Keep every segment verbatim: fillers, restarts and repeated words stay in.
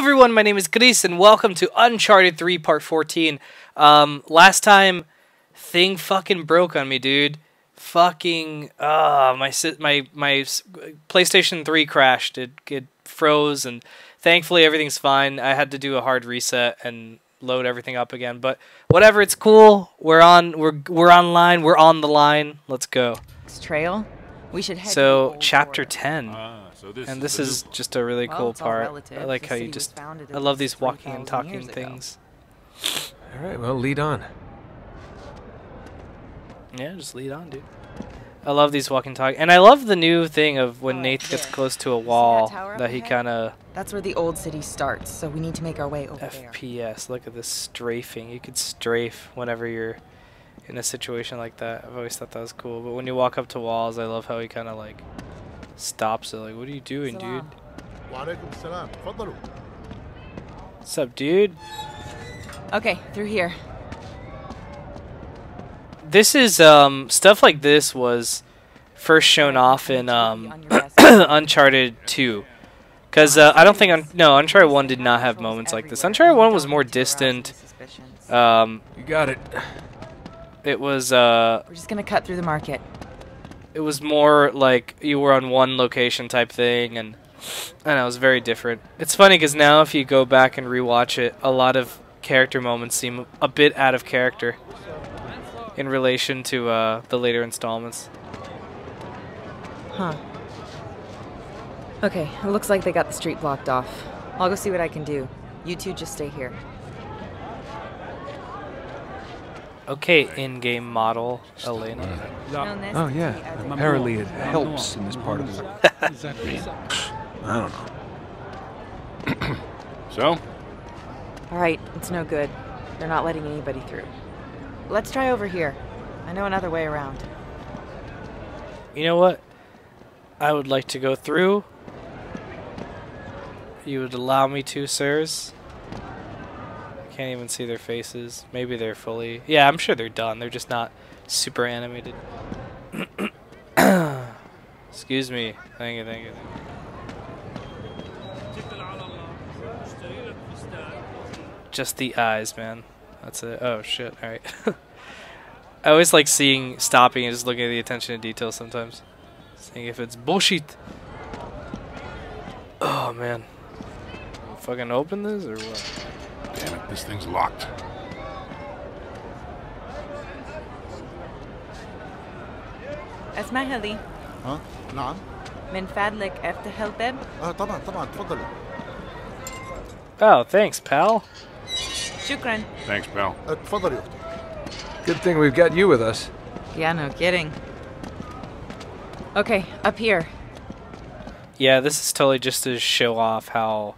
Hello everyone, my name is Gris, and welcome to Uncharted three Part fourteen. Um, last time, thing fucking broke on me, dude. Fucking, uh, my my my PlayStation three crashed. It, it froze, and thankfully everything's fine. I had to do a hard reset and load everything up again, but whatever, it's cool. We're on, we're, we're online, we're on the line. Let's go. It's trail. We should head so, chapter ten. Uh. So this and this is, is just a really well, cool part. Relative. I like the how you just... I love these walking and talking things. Alright, well, lead on. Yeah, just lead on, dude. I love these walking and talking. And I love the new thing of when oh, Nate yeah. gets close to a wall that, that he kind of... That's where the old city starts, so we need to make our way over F P S, there. Look at this strafing. You could strafe whenever you're in a situation like that. I've always thought that was cool. But when you walk up to walls, I love how he kind of like... stops it. Like, what are you doing, dude? What's up, dude? Okay, through here. This is, um, stuff like this was first shown off in, um, Uncharted two. Because, uh, I don't think, un no, Uncharted one did not have moments like this. Uncharted one was more distant. Um, you got it. It was, uh... We're just gonna cut through the market. It was more like you were on one location type thing, and I know it was very different. It's funny because now if you go back and rewatch it, a lot of character moments seem a bit out of character in relation to uh, the later installments. Huh. Okay, it looks like they got the street blocked off. I'll go see what I can do. You two just stay here. Okay, in-game model, Elena. Oh, yeah. Apparently it helps in this part of the world. I don't know. So? All right, it's no good. They're not letting anybody through. Let's try over here. I know another way around. You know what? I would like to go through. You would allow me to, sirs. Can't even see their faces. Maybe they're fully... Yeah, I'm sure they're done. They're just not super animated. Excuse me. Thank you, thank you, thank you. Just the eyes, man. That's it. Oh, shit. All right. I always like seeing, stopping, and just looking at the attention to detail sometimes. Seeing if it's bullshit. Oh, man. Fucking open this or what? Damn it, this thing's locked. اسمعي لي. ها؟ نعم. من فضلك افتح الباب؟ اه طبعا طبعا تفضل. Oh, thanks, pal. شكرا. Thanks, pal. تفضل يا اختي. Good thing we've got you with us. Yeah, no kidding. Okay, up here. Yeah, this is totally just to show off how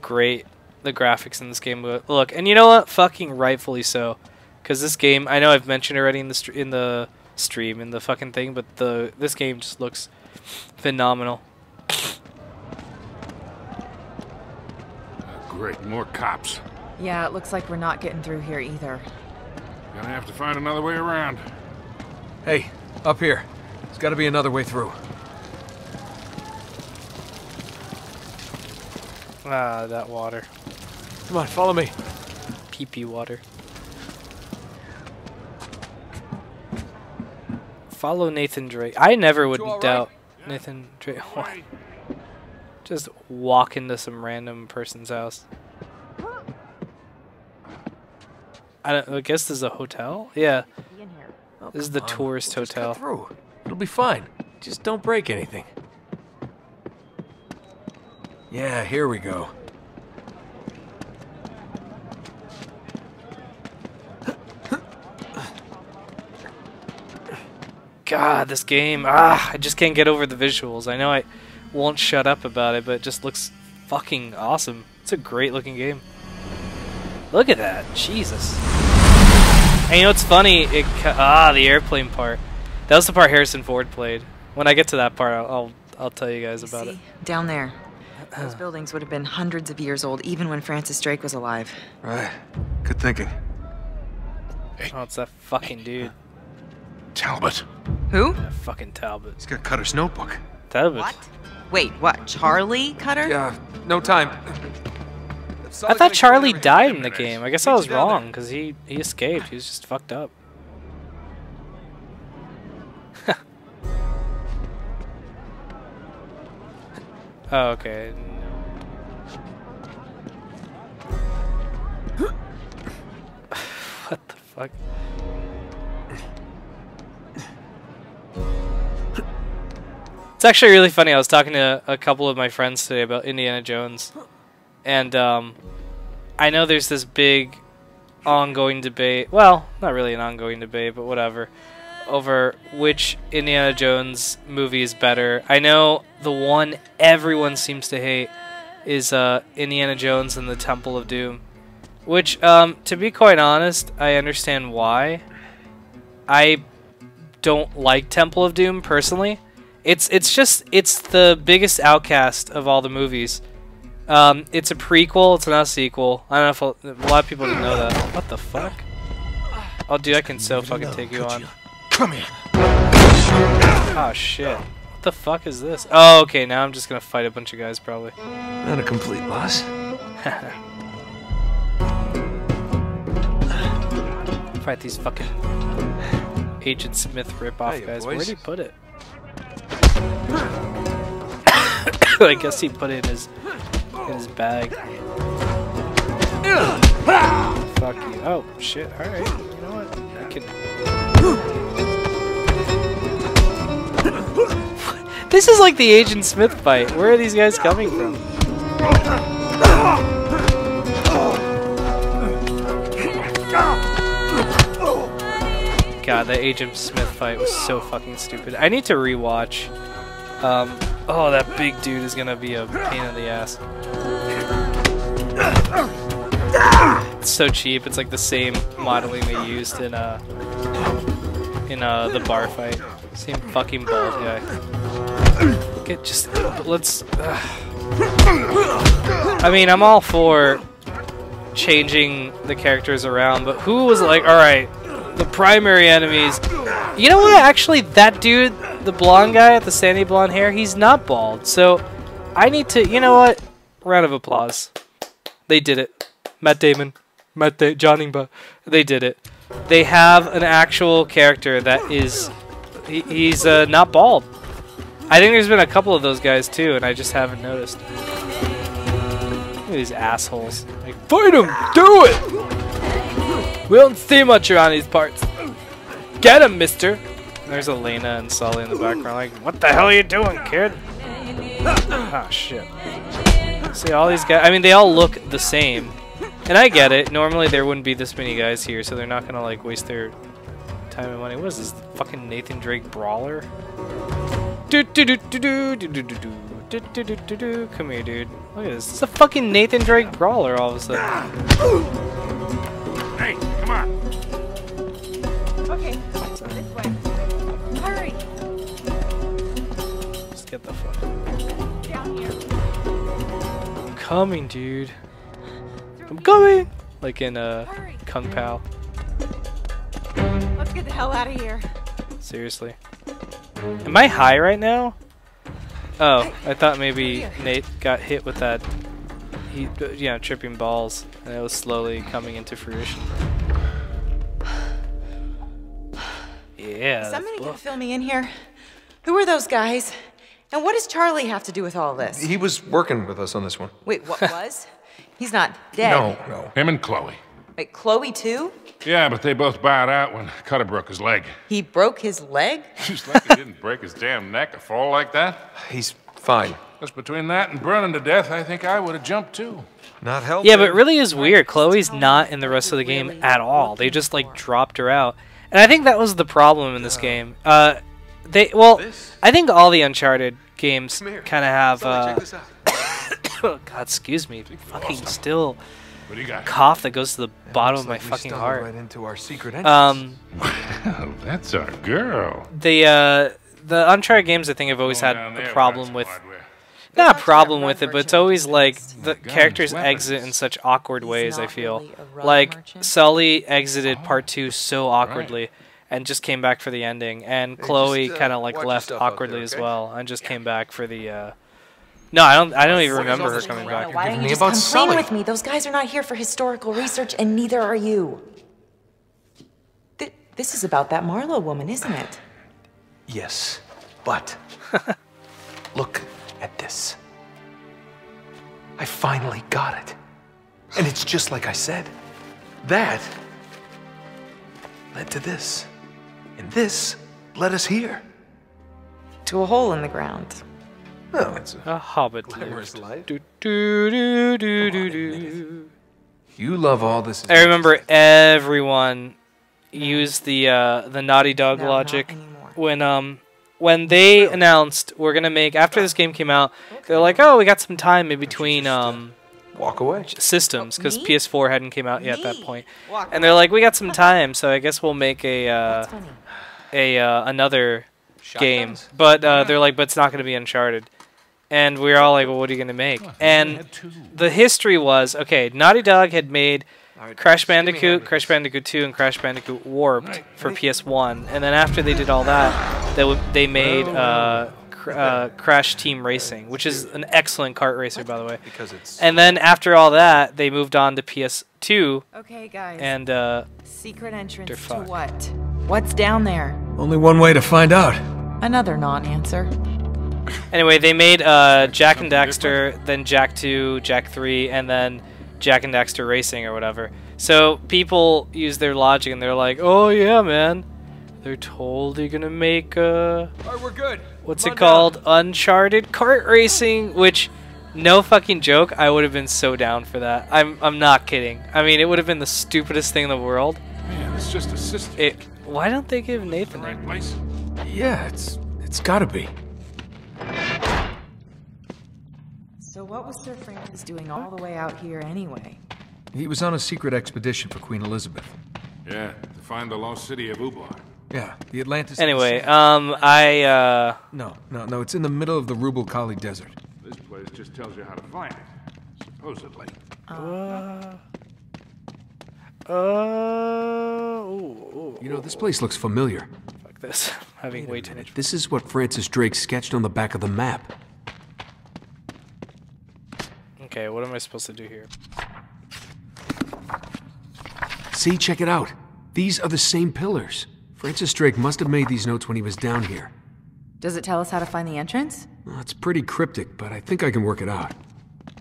great the graphics in this game look, and you know what? Fucking rightfully so, because this game, I know I've mentioned already in the str in the stream in the fucking thing, but the this game just looks phenomenal. Great, more cops. Yeah, it looks like we're not getting through here either. Gonna have to find another way around. Hey, up here. There's got to be another way through. Ah, that water. Come on, follow me. Pee-pee water. Follow Nathan Drake. I never would doubt right? Nathan Drake. Why? Just walk into some random person's house. I, don't, I guess this is a hotel? Yeah. Oh, this is the on. tourist we'll hotel. Just cut through. It'll be fine. Just don't break anything. Yeah, here we go. God, this game. Ah, I just can't get over the visuals. I know I won't shut up about it, but it just looks fucking awesome. It's a great looking game. Look at that. Jesus. And you know what's funny? It, ah, the airplane part. That was the part Harrison Ford played. When I get to that part, I'll, I'll, I'll tell you guys about it. Down there. Those buildings would have been hundreds of years old, even when Francis Drake was alive. Right. Good thinking. Hey. Oh, it's that fucking dude. Talbot. Who? That fucking Talbot. He's got Cutter's notebook. Talbot. What? Wait, what? Charlie Cutter? Yeah, no time. I thought Charlie died in the game. I guess I was wrong, because he, he escaped. He was just fucked up. Oh, okay. What the fuck? It's actually really funny. I was talking to a couple of my friends today about Indiana Jones, and um, I know there's this big ongoing debate, well, not really an ongoing debate, but whatever, over which Indiana Jones movie is better. I know the one everyone seems to hate is uh, Indiana Jones and the Temple of Doom, which, um, to be quite honest, I understand why. I don't like Temple of Doom, personally. It's it's just it's the biggest outcast of all the movies. Um, it's a prequel. It's not a sequel. I don't know if I'll, a lot of people didn't know that. What the fuck? Oh, dude, I can so fucking take you on. Come here. Oh shit! What the fuck is this? Oh, okay. Now I'm just gonna fight a bunch of guys probably. Not a complete loss. Fight these fucking Agent Smith ripoff guys. Where'd he put it? I guess he put it in his in his bag. Fuck you. Oh shit, alright. You know what? I can. This is like the Agent Smith fight. Where are these guys coming from? God, that Agent Smith fight was so fucking stupid. I need to rewatch. Um, oh, that big dude is gonna be a pain in the ass. It's so cheap. It's like the same modeling they used in uh in uh the bar fight. Same fucking bald guy. Get just let's. Uh. I mean, I'm all for changing the characters around, but who was like, all right, the primary enemies? You know what? Actually, that dude. The blonde guy with the sandy blonde hair, he's not bald. So I need to, you know what? Round of applause. They did it. Matt Damon, Matt da John Ingba, they did it. They have an actual character that is, he he's uh, not bald. I think there's been a couple of those guys too, and I just haven't noticed. Look at these assholes. Like, fight him! Do it! We don't see much around these parts. Get him, mister! There's Elena and Sully in the background like, what the hell are you doing, kid? Ah, shit. See, all these guys, I mean, they all look the same. And I get it. Normally there wouldn't be this many guys here, so they're not going to, like, waste their time and money. What is this, fucking Nathan Drake brawler? Do-do-do-do-do-do-do-do-do-do-do-do-do-do-do. Come here, dude. Look at this. It's a fucking Nathan Drake brawler all of a sudden. Hey, come on. Okay, this way. Hurry! Just get the fuck down here. I'm coming, dude. I'm coming! Like in uh, Kung Pao. Let's get the hell out of here. Seriously. Am I high right now? Oh, I thought maybe Nate got hit with that, he, you know, tripping balls, and it was slowly coming into fruition. Yeah, somebody can fill me in here. Who are those guys? And what does Charlie have to do with all this? He was working with us on this one. Wait, what was? He's not dead. No, no. Him and Chloe. Wait, Chloe too? Yeah, but they both bowed out when Cutter broke his leg. He broke his leg? Just like he didn't break his damn neck, a fall like that. He's fine. Just between that and burning to death, I think I would have jumped too. Not helping. Yeah, but it really is weird. Chloe's not in the rest of the game at all. They just like dropped her out. And I think that was the problem in this game. Uh, they well, I think all the Uncharted games kind of have. Uh, oh, God, excuse me, fucking still cough that goes to the bottom of my fucking heart. Um, well, that's our girl. The uh, the Uncharted games, I think, have always had a problem with. Not a problem with it, but it's always like the characters exit in such awkward ways, I feel. Like, Sully exited part two so awkwardly and just came back for the ending. And Chloe kind of like left awkwardly as well and just came back for the uh, No, I don't. I don't even remember her coming back. Why don't you just come playing with me? Those guys are not here for historical research, and neither are you. Th this is about that Marlowe woman, isn't it? Yes, but look at this. I finally got it, and it's just like I said. That led to this, and this led us here. To a hole in the ground. Oh, it's a, a hobbit life. Do, do, do, do, do, do. You love all this. I remember everyone used the uh, the Naughty Dog no, logic when um when they really? announced we're gonna make after this game came out. Okay. They're like, oh, we got some time in between um walk away systems because P S four hadn't came out yet Me? at that point. And they're like, we got some time, so I guess we'll make a uh, a uh, another Shotguns? game. But uh, they're like, but it's not gonna be Uncharted. And we were all like, well, what are you going to make? And the history was, okay, Naughty Dog had made Crash Bandicoot, Crash Bandicoot two, and Crash Bandicoot Warped for P S one. And then after they did all that, they, they made uh, cr uh, Crash Team Racing, which is an excellent kart racer, by the way. And then after all that, they moved on to P S two. Okay, guys. And uh, secret entrance to what? What's down there? Only one way to find out. Another non-answer. Anyway, they made uh, Jack and Daxter, then Jack two, Jack three, and then Jack and Daxter Racing or whatever. So people use their logic and they're like, oh yeah, man. They're totally gonna make uh, right, we're good. what's Come it called? Down. Uncharted Kart Racing, which, no fucking joke, I would have been so down for that. I'm, I'm not kidding. I mean, it would have been the stupidest thing in the world. Man, it's just a system. It, why don't they give Nathan the right place? Yeah, it's it's gotta be. So what was Sir Francis doing all the way out here anyway? He was on a secret expedition for Queen Elizabeth. Yeah, to find the lost city of Ubar. Yeah, the Atlantis. Anyway, um, I, uh... No, no, no, it's in the middle of the Rub' al Khali desert. This place just tells you how to find it, supposedly. Uh... Uh... Ooh, ooh, you know, this place looks familiar. Fuck this. Having way too much. This is what Francis Drake sketched on the back of the map. Okay, what am I supposed to do here? See, check it out. These are the same pillars. Francis Drake must have made these notes when he was down here. Does it tell us how to find the entrance? Well, it's pretty cryptic, but I think I can work it out.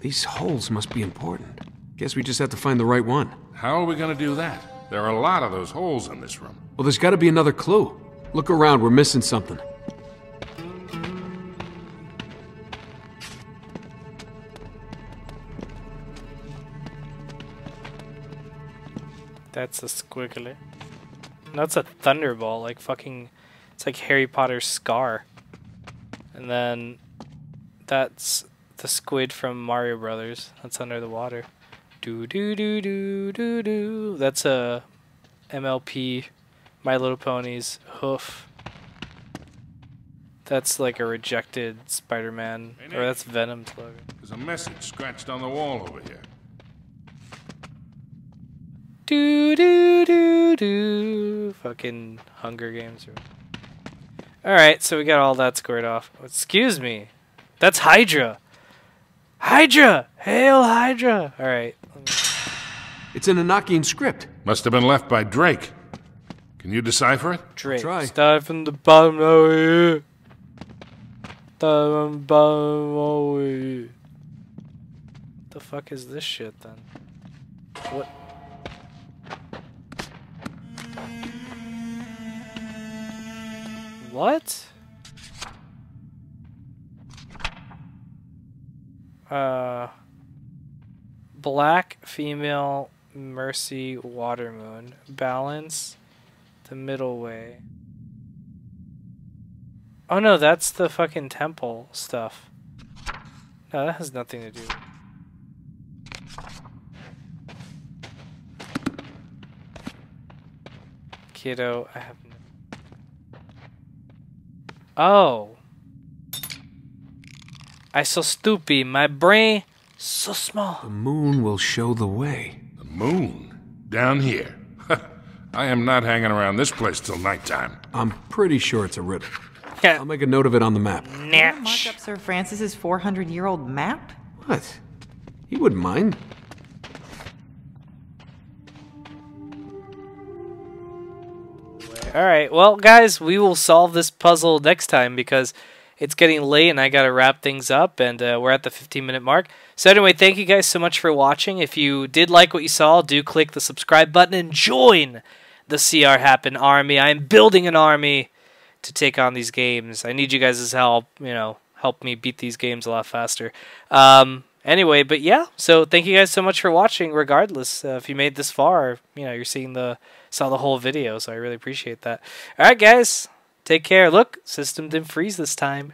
These holes must be important. Guess we just have to find the right one. How are we gonna do that? There are a lot of those holes in this room. Well, there's gotta be another clue. Look around, we're missing something. That's a squiggly. That's a thunderball, like fucking... It's like Harry Potter's scar. And then... That's the squid from Mario Brothers. That's under the water. Do-do-do-do-do-do. That's a... M L P... My Little Pony's hoof. That's like a rejected Spider-Man, or that's Venom's logo. There's a message scratched on the wall over here. Do do do do. Fucking Hunger Games. All right, so we got all that squared off. Excuse me, that's Hydra. Hydra, hail Hydra! All right. Let me... It's an Enochian script. Must have been left by Drake. Can you decipher it? Drake. Try. Start from the bottom over here. Start from the bottom over here. What the fuck is this shit then? What? What? Uh. Black female Mercy Watermoon. Balance. The middle way. Oh no, that's the fucking temple stuff. No, that has nothing to do. Kiddo, I have no... Oh! I so stupid, my brain so small. The moon will show the way. The moon? Down here. I am not hanging around this place till nighttime. I'm pretty sure it's a riddle. I'll make a note of it on the map. Natch. Mark up Sir Francis's four hundred year old map? What? He wouldn't mind. Alright, well, guys, we will solve this puzzle next time because it's getting late and I gotta wrap things up, and uh, we're at the fifteen minute mark. So anyway, thank you guys so much for watching. If you did like what you saw, do click the subscribe button and join the C R Happen army. I am building an army to take on these games. I need you guys' help, you know, help me beat these games a lot faster. Um, anyway, but yeah, so thank you guys so much for watching regardless. Uh, if you made this far, you know, you're seeing the, saw the whole video, so I really appreciate that. All right, guys. Take care. Look, system didn't freeze this time.